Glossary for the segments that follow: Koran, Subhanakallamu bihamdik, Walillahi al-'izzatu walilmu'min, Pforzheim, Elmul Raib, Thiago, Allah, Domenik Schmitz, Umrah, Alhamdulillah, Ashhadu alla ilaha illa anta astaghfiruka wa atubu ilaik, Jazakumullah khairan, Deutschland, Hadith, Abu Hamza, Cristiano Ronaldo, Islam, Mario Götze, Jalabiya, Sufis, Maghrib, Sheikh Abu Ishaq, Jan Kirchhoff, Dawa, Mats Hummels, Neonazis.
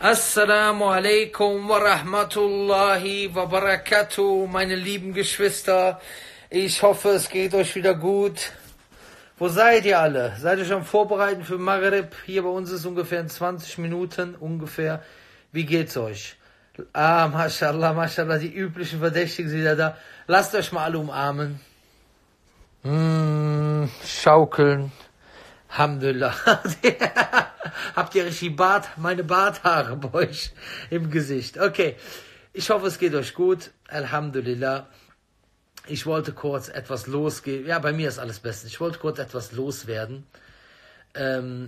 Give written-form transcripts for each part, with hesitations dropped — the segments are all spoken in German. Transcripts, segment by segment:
Assalamu alaikum wa rahmatullahi wa barakatuh, meine lieben Geschwister. Ich hoffe, es geht euch wieder gut. Wo seid ihr alle? Seid ihr schon vorbereitet für Maghrib? Hier bei uns ist es ungefähr in 20 Minuten, ungefähr. Wie geht's euch? Ah, mashallah, die üblichen Verdächtigen sind ja da. Lasst euch mal alle umarmen. Schaukeln. Alhamdulillah. Habt ihr richtig meine Barthaare bei euch im Gesicht? Okay, ich hoffe, es geht euch gut. Alhamdulillah. Ich wollte kurz etwas losgehen. Ja, bei mir ist alles bestens. Ich wollte kurz etwas loswerden.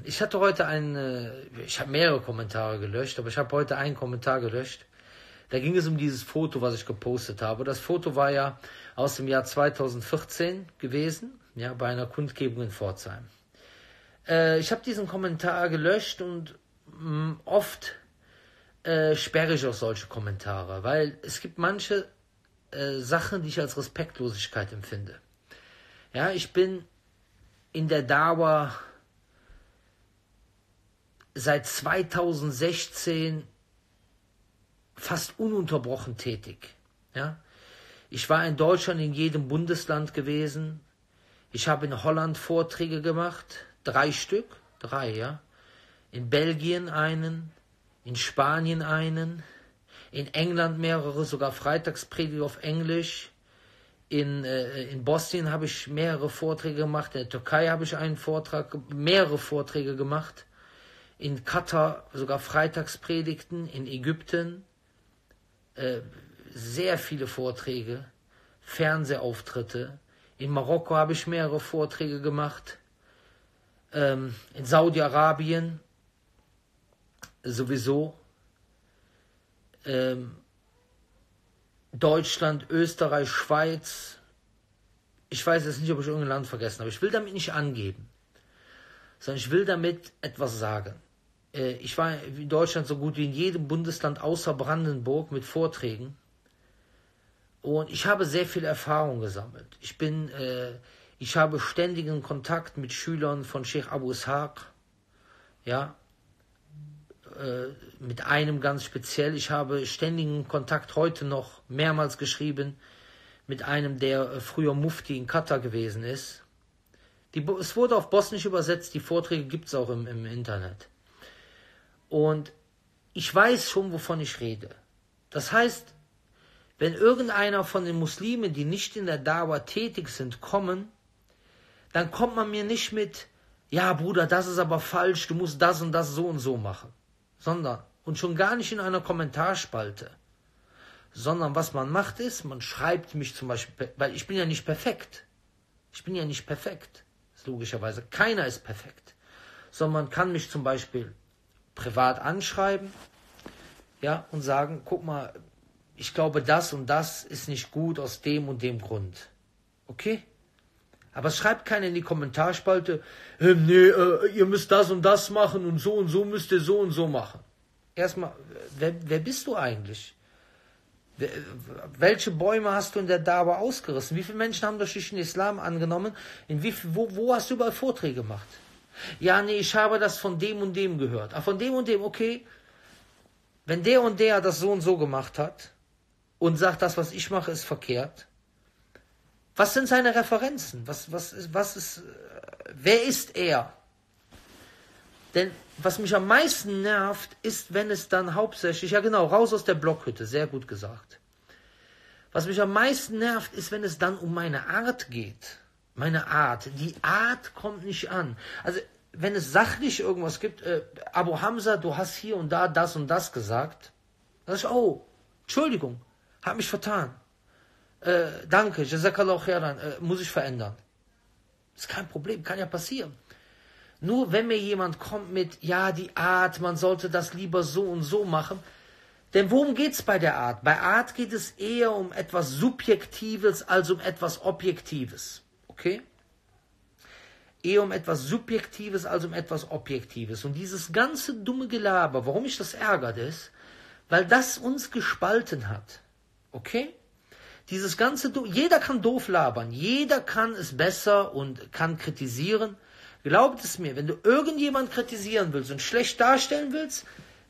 Ich hatte heute ich habe mehrere Kommentare gelöscht, aber ich habe heute einen Kommentar gelöscht. Da ging es um dieses Foto, was ich gepostet habe. Das Foto war ja aus dem Jahr 2014 gewesen, ja, bei einer Kundgebung in Pforzheim. Ich habe diesen Kommentar gelöscht und oft sperre ich auch solche Kommentare, weil es gibt manche Sachen, die ich als Respektlosigkeit empfinde. Ja, ich bin in der Dawa seit 2016 fast ununterbrochen tätig. Ja? Ich war in Deutschland in jedem Bundesland gewesen. Ich habe in Holland Vorträge gemacht, 3 Stück, ja. In Belgien einen, in Spanien einen, in England mehrere, sogar Freitagspredigt auf Englisch. In Bosnien habe ich mehrere Vorträge gemacht, in der Türkei habe ich mehrere Vorträge gemacht. In Katar sogar Freitagspredigten, in Ägypten sehr viele Vorträge, Fernsehauftritte. In Marokko habe ich mehrere Vorträge gemacht, in Saudi-Arabien sowieso, Deutschland, Österreich, Schweiz. Ich weiß jetzt nicht, ob ich irgendein Land vergessen habe. Ich will damit nicht angeben, sondern ich will damit etwas sagen. Ich war in Deutschland so gut wie in jedem Bundesland außer Brandenburg mit Vorträgen. Und ich habe sehr viel Erfahrung gesammelt. Ich habe ständigen Kontakt mit Schülern von Sheikh Abu Ishaq. Ja, mit einem ganz speziell. Ich habe ständigen Kontakt heute noch mehrmals geschrieben mit einem, der früher Mufti in Katar gewesen ist. Es wurde auf Bosnisch übersetzt, die Vorträge gibt es auch im Internet. Und ich weiß schon, wovon ich rede. Das heißt, wenn irgendeiner von den Muslimen, die nicht in der Dawa tätig sind, kommen, dann kommt man mir nicht mit, ja Bruder, das ist aber falsch, du musst das und das so und so machen. Und schon gar nicht in einer Kommentarspalte. Sondern was man macht ist, man schreibt mich zum Beispiel, weil ich bin ja nicht perfekt. Logischerweise, keiner ist perfekt. Sondern man kann mich zum Beispiel privat anschreiben, ja, und sagen, guck mal, ich glaube, das und das ist nicht gut aus dem und dem Grund. Okay? Aber es schreibt keiner in die Kommentarspalte, ihr müsst das und das machen und so müsst ihr so und so machen. Erstmal, wer bist du eigentlich? Welche Bäume hast du in der Dawa ausgerissen? Wie viele Menschen haben durch den Islam angenommen? Wo hast du überall Vorträge gemacht? Ja, nee, ich habe das von dem und dem gehört. Ah, von dem und dem, okay. Wenn der und der das so und so gemacht hat und sagt, das, was ich mache, ist verkehrt, was sind seine Referenzen? Wer ist er? Denn was mich am meisten nervt, ist, wenn es dann hauptsächlich, ja genau, raus aus der Blockhütte, sehr gut gesagt. Was mich am meisten nervt, ist, wenn es dann um meine Art geht. Meine Art, die Art kommt nicht an. Also, wenn es sachlich irgendwas gibt, Abu Hamza, du hast hier und da das und das gesagt, dann sag ich, oh, Entschuldigung, hab mich vertan. Danke, Jazakumullah khairan, muss ich verändern. Ist kein Problem, kann ja passieren. Nur wenn mir jemand kommt mit, ja, die Art, man sollte das lieber so und so machen. Denn worum geht es bei der Art? Bei Art geht es eher um etwas Subjektives als um etwas Objektives. Okay? Eher um etwas Subjektives als um etwas Objektives. Und dieses ganze dumme Gelaber, warum mich das ärgert ist, weil das uns gespalten hat. Okay? Dieses ganze, jeder kann doof labern, jeder kann es besser und kann kritisieren. Glaubt es mir, wenn du irgendjemand kritisieren willst und schlecht darstellen willst,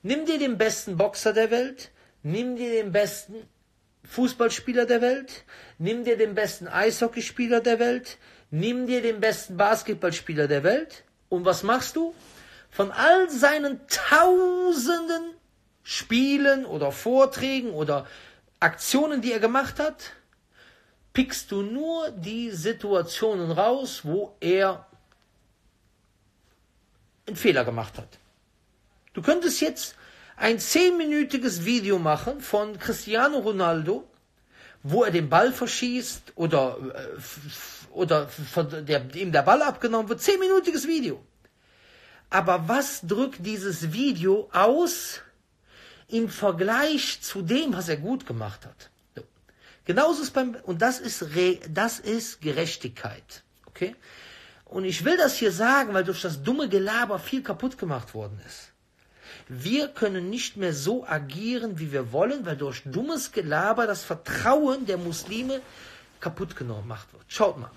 Nimm dir den besten Boxer der Welt, nimm dir den besten Fußballspieler der Welt, nimm dir den besten Eishockeyspieler der Welt, nimm dir den besten Basketballspieler der Welt. Und was machst du? Von all seinen tausenden Spielen oder Vorträgen oder Aktionen, die er gemacht hat, pickst du nur die Situationen raus, wo er einen Fehler gemacht hat. Du könntest jetzt ein 10-minütiges Video machen von Cristiano Ronaldo, wo er den Ball verschießt oder ihm der Ball abgenommen wird. 10-minütiges Video. Aber was drückt dieses Video aus im Vergleich zu dem, was er gut gemacht hat? So. Genauso ist und das ist Gerechtigkeit. Okay? Und ich will das hier sagen, weil durch das dumme Gelaber viel kaputt gemacht worden ist. Wir können nicht mehr so agieren, wie wir wollen, weil durch dummes Gelaber das Vertrauen der Muslime kaputt gemacht wird. Schaut mal,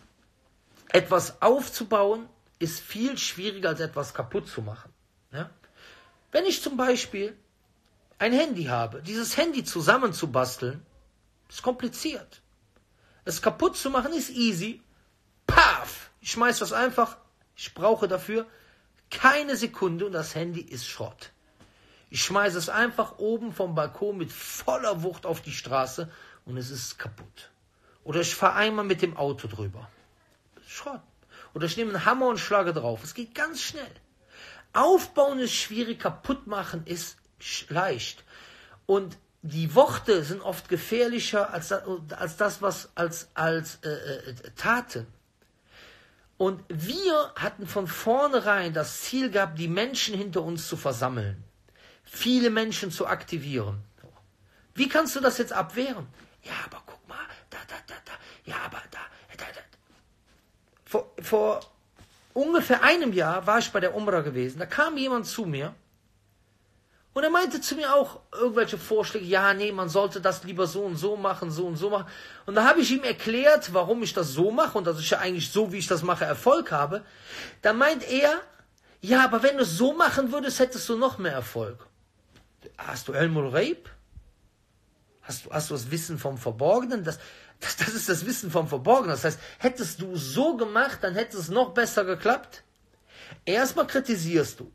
etwas aufzubauen ist viel schwieriger, als etwas kaputt zu machen. Ja? Wenn ich zum Beispiel ein Handy habe, dieses Handy zusammenzubasteln, ist kompliziert. Es kaputt zu machen ist easy. Paf! Ich schmeiß das einfach. Ich brauche dafür keine Sekunde und das Handy ist Schrott. Ich schmeiße es einfach oben vom Balkon mit voller Wucht auf die Straße und es ist kaputt. Oder ich fahre einmal mit dem Auto drüber. Schrott. Oder ich nehme einen Hammer und schlage drauf. Es geht ganz schnell. Aufbauen ist schwierig, kaputt machen ist leicht. Und die Worte sind oft gefährlicher als Taten. Und wir hatten von vornherein das Ziel gehabt, die Menschen hinter uns zu versammeln. Viele Menschen zu aktivieren. Wie kannst du das jetzt abwehren? Ja, aber guck mal, da, ja, aber da. Vor ungefähr einem Jahr war ich bei der Umrah gewesen, da kam jemand zu mir und er meinte zu mir auch irgendwelche Vorschläge, ja, nee, man sollte das lieber so und so machen. Und da habe ich ihm erklärt, warum ich das so mache und dass ich ja eigentlich so, wie ich das mache, Erfolg habe. Da meint er, ja, aber wenn du es so machen würdest, hättest du noch mehr Erfolg. Hast du Elmul Raib? Hast du das Wissen vom Verborgenen? Das ist das Wissen vom Verborgenen. Das heißt, hättest du so gemacht, dann hätte es noch besser geklappt. Erstmal kritisierst du.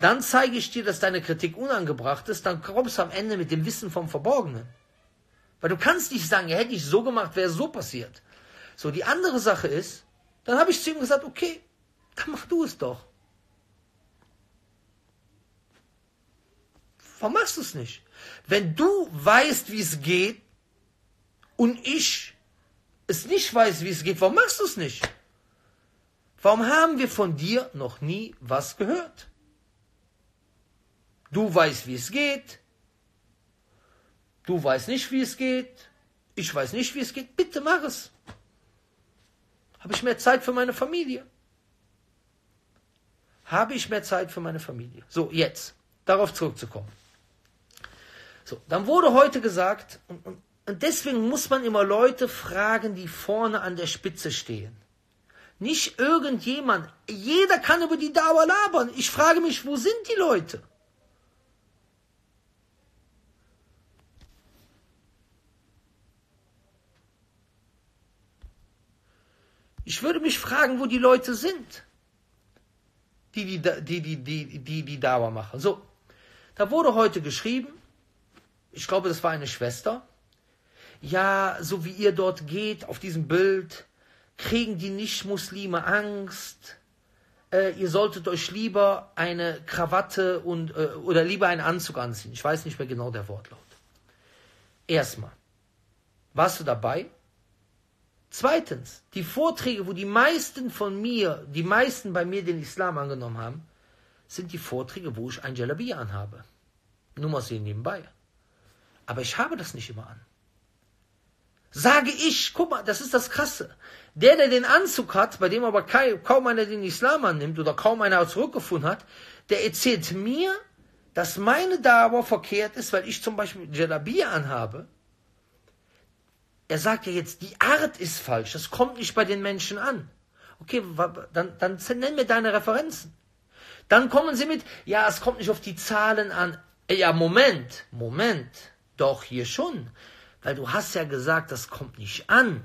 Dann zeige ich dir, dass deine Kritik unangebracht ist. Dann kommst du am Ende mit dem Wissen vom Verborgenen. Weil du kannst nicht sagen, ja, hätte ich so gemacht, wäre es so passiert. So, die andere Sache ist, dann habe ich zu ihm gesagt, okay, dann mach du es doch. Warum machst du es nicht? Wenn du weißt, wie es geht und ich es nicht weiß, wie es geht, warum machst du es nicht? Warum haben wir von dir noch nie was gehört? Du weißt, wie es geht. Du weißt nicht, wie es geht. Ich weiß nicht, wie es geht. Bitte mach es. Habe ich mehr Zeit für meine Familie? So, jetzt. Darauf zurückzukommen. So, dann wurde heute gesagt, und deswegen muss man immer Leute fragen, die vorne an der Spitze stehen. Nicht irgendjemand. Jeder kann über die Dawa labern. Ich frage mich, wo sind die Leute? Ich würde mich fragen, wo die Leute sind, die Dawa machen. So, da wurde heute geschrieben, ich glaube, das war eine Schwester, ja, so wie ihr dort geht, auf diesem Bild, kriegen die Nicht-Muslime Angst, ihr solltet euch lieber eine Krawatte oder lieber einen Anzug anziehen. Ich weiß nicht mehr genau der Wortlaut. Erstmal, warst du dabei? Zweitens, die Vorträge, wo die meisten bei mir den Islam angenommen haben, sind die Vorträge, wo ich ein Jalabiya anhabe. Nur mal sehen nebenbei. Aber ich habe das nicht immer an. Sage ich, guck mal, das ist das Krasse. Der den Anzug hat, bei dem aber kaum einer den Islam annimmt oder kaum einer zurückgefunden hat, der erzählt mir, dass meine Dawa verkehrt ist, weil ich zum Beispiel Jalabiya anhabe. Er sagt ja jetzt, die Art ist falsch, das kommt nicht bei den Menschen an. Okay, dann nenn mir deine Referenzen. Dann kommen sie mit, ja, es kommt nicht auf die Zahlen an. Ja, Moment, doch hier schon, weil du hast ja gesagt, das kommt nicht an.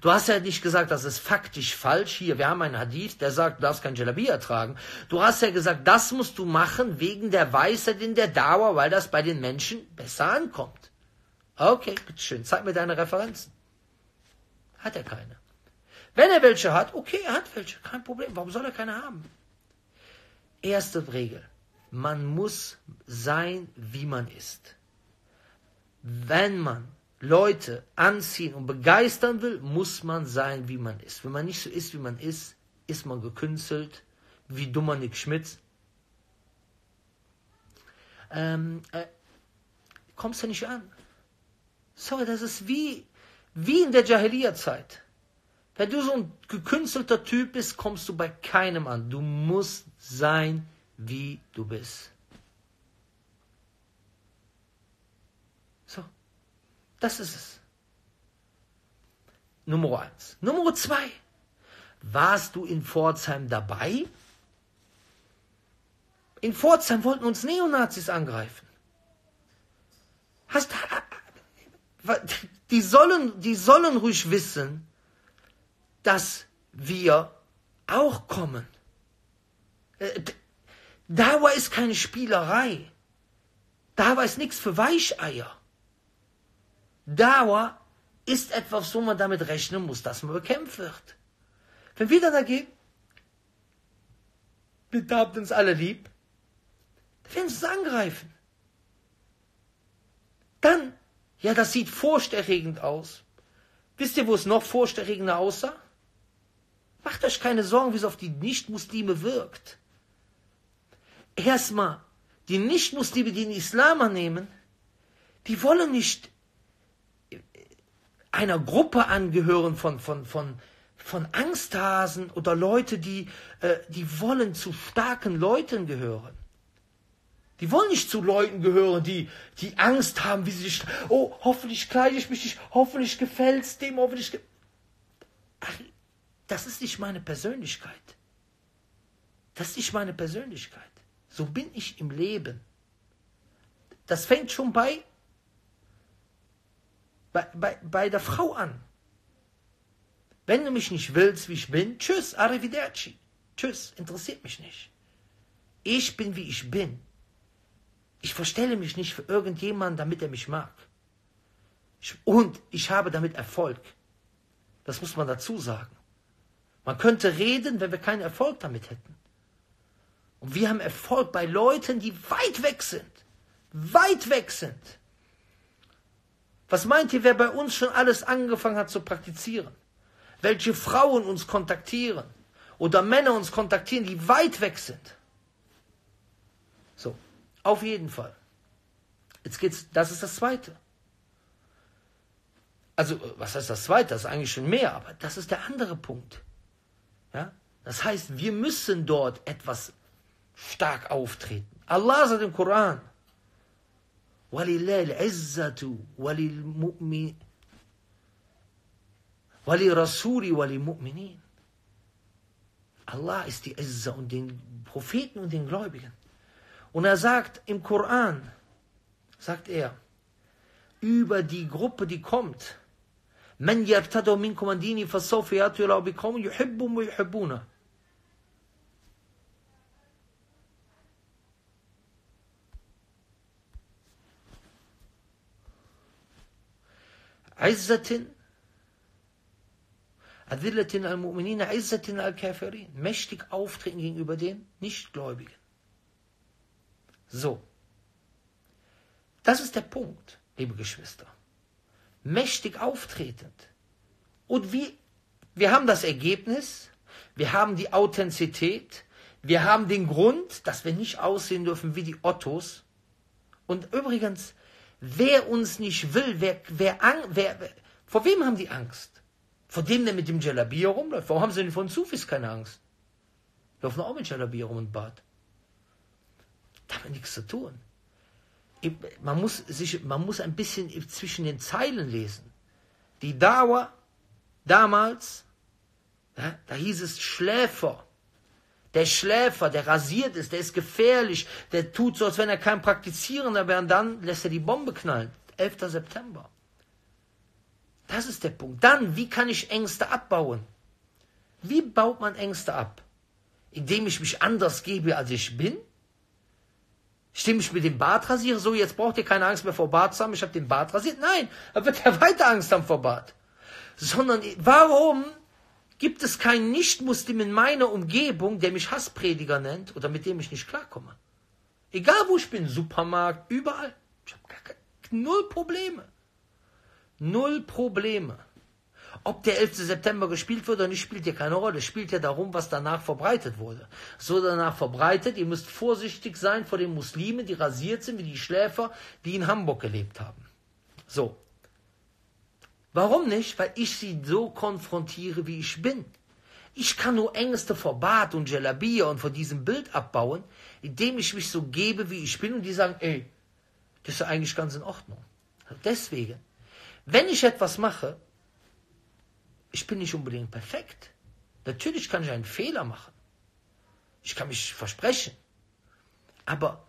Du hast ja nicht gesagt, das ist faktisch falsch. Hier, wir haben einen Hadith, der sagt, du darfst kein Jalabiya tragen. Du hast ja gesagt, das musst du machen wegen der Weisheit in der Dawa, weil das bei den Menschen besser ankommt. Okay, bitteschön, zeig mir deine Referenzen. Hat er keine. Wenn er welche hat, okay, er hat welche, kein Problem. Warum soll er keine haben? Erste Regel, man muss sein, wie man ist. Wenn man Leute anziehen und begeistern will, muss man sein, wie man ist. Wenn man nicht so ist, wie man ist, ist man gekünstelt, wie Domenik Schmitz. Kommst du nicht an? Sorry, das ist wie in der Jahiliya-Zeit. Wenn du so ein gekünstelter Typ bist, kommst du bei keinem an. Du musst sein, wie du bist. So. Das ist es. Nummer 1. Nummer 2. Warst du in Pforzheim dabei? In Pforzheim wollten uns Neonazis angreifen. Die sollen ruhig wissen, dass wir auch kommen. Dawa ist keine Spielerei. Dawa ist nichts für Weicheier. Dawa ist etwas, wo man damit rechnen muss, dass man bekämpft wird. Wenn wir dann dagegen, bitte habt uns alle lieb, dann werden sie uns angreifen. Dann, ja, das sieht furchterregend aus. Wisst ihr, wo es noch furchterregender aussah? Macht euch keine Sorgen, wie es auf die Nicht-Muslime wirkt. Erstmal, die Nicht-Muslime, die den Islam annehmen, die wollen nicht einer Gruppe angehören von Angsthasen oder Leute, die wollen zu starken Leuten gehören. Die wollen nicht zu Leuten gehören, die Angst haben, wie sie sich, oh, hoffentlich kleide ich mich nicht, hoffentlich gefällt es dem, hoffentlich. Ach, das ist nicht meine Persönlichkeit. Das ist nicht meine Persönlichkeit. So bin ich im Leben. Das fängt schon bei der Frau an. Wenn du mich nicht willst, wie ich bin, tschüss, arrivederci. Tschüss, interessiert mich nicht. Ich bin, wie ich bin. Ich verstelle mich nicht für irgendjemanden, damit er mich mag. Und ich habe damit Erfolg. Das muss man dazu sagen. Man könnte reden, wenn wir keinen Erfolg damit hätten. Und wir haben Erfolg bei Leuten, die weit weg sind. Weit weg sind. Was meint ihr, wer bei uns schon alles angefangen hat zu praktizieren? Welche Frauen uns kontaktieren? Oder Männer uns kontaktieren, die weit weg sind? So, auf jeden Fall. Jetzt geht's, das ist das Zweite. Also, was heißt das Zweite? Das ist eigentlich schon mehr, aber das ist der andere Punkt. Ja? Das heißt, wir müssen dort etwas stark auftreten. Allah sagt im Koran, Walillahi al-'izzatu walilmu'min. Walirasuli walilmu'minin. Allah ist die Izza und den Propheten und den Gläubigen. Und er sagt im Koran, sagt er, über die Gruppe, die kommt, man yartadu minkum an dini fasawfa ya'ti lahu biqawmin yuhibbum wa yuhibbuna. عزة أذلة المؤمنين عزة الكافرين. Mächtig auftreten gegenüber den Nichtgläubigen. So. Das ist der Punkt, liebe Geschwister. Mächtig auftretend. Und wir haben das Ergebnis, wir haben die Authentizität, wir haben den Grund, dass wir nicht aussehen dürfen wie die Ottos. Und übrigens, wer uns nicht will, vor wem haben die Angst? Vor dem, der mit dem Jalabiya rumläuft. Warum haben sie denn von Sufis keine Angst? Laufen auch mit Jalabiya rum und Bart. Da haben wir nichts zu tun. Man muss ein bisschen zwischen den Zeilen lesen. Die Dawa damals, ja, da hieß es Schläfer. der Schläfer, der rasiert ist, der ist gefährlich, der tut so, als wenn er kein Praktizierender wäre, und dann lässt er die Bombe knallen. 11. September. Das ist der Punkt. Dann, wie kann ich Ängste abbauen? Wie baut man Ängste ab? Indem ich mich anders gebe, als ich bin? Stimme ich mit dem Bart rasiere? So, jetzt braucht ihr keine Angst mehr vor Bart zu haben, ich habe den Bart rasiert. Nein, dann wird er weiter Angst haben vor Bart. Sondern warum gibt es keinen Nicht-Muslim in meiner Umgebung, der mich Hassprediger nennt oder mit dem ich nicht klarkomme? Egal wo ich bin, Supermarkt, überall. Ich habe null Probleme. Null Probleme. Ob der 11. September gespielt wird oder nicht, spielt ja keine Rolle. Es spielt ja darum, was danach verbreitet wurde. So danach verbreitet, ihr müsst vorsichtig sein vor den Muslimen, die rasiert sind, wie die Schläfer, die in Hamburg gelebt haben. So. Warum nicht? Weil ich sie so konfrontiere, wie ich bin. Ich kann nur Ängste vor Bart und Jalabiya und vor diesem Bild abbauen, indem ich mich so gebe, wie ich bin. Und die sagen, ey, das ist ja eigentlich ganz in Ordnung. Deswegen, wenn ich etwas mache, ich bin nicht unbedingt perfekt. Natürlich kann ich einen Fehler machen. Ich kann mich versprechen. Aber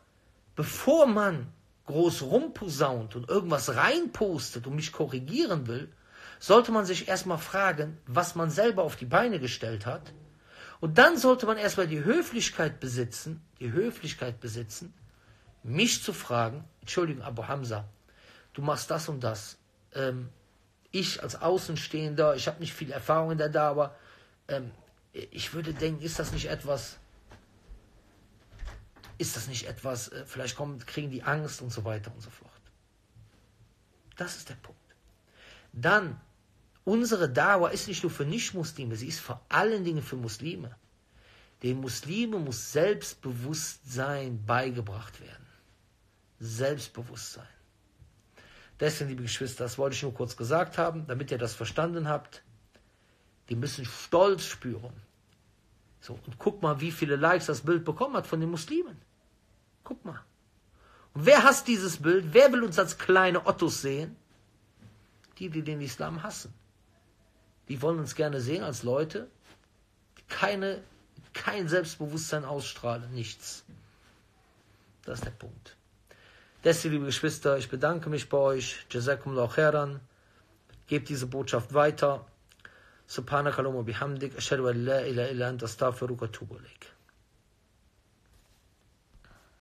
bevor man groß rumposaunt und irgendwas reinpostet und mich korrigieren will, sollte man sich erstmal fragen, was man selber auf die Beine gestellt hat. Und dann sollte man erstmal die Höflichkeit besitzen, mich zu fragen, Entschuldigung, Abu Hamza, du machst das und das. Ich als Außenstehender, ich habe nicht viel Erfahrung in der Dawa, ich würde denken, ist das nicht etwas, vielleicht kriegen die Angst und so weiter und so fort. Das ist der Punkt. Dann, unsere Dawa ist nicht nur für Nicht-Muslime, sie ist vor allen Dingen für Muslime. Den Muslimen muss Selbstbewusstsein beigebracht werden. Selbstbewusstsein. Deswegen, liebe Geschwister, das wollte ich nur kurz gesagt haben, damit ihr das verstanden habt. Die müssen Stolz spüren. So, und guck mal, wie viele Likes das Bild bekommen hat von den Muslimen. Guck mal. Und wer hasst dieses Bild? Wer will uns als kleine Ottos sehen? Die, die den Islam hassen. Die wollen uns gerne sehen als Leute, die kein Selbstbewusstsein ausstrahlen, nichts. Das ist der Punkt. Deswegen, liebe Geschwister, ich bedanke mich bei euch. Jazakumullah khairan. Gebt diese Botschaft weiter. Subhanakallamu bihamdik. Ashhadu alla ilaha illa anta astaghfiruka wa atubu ilaik.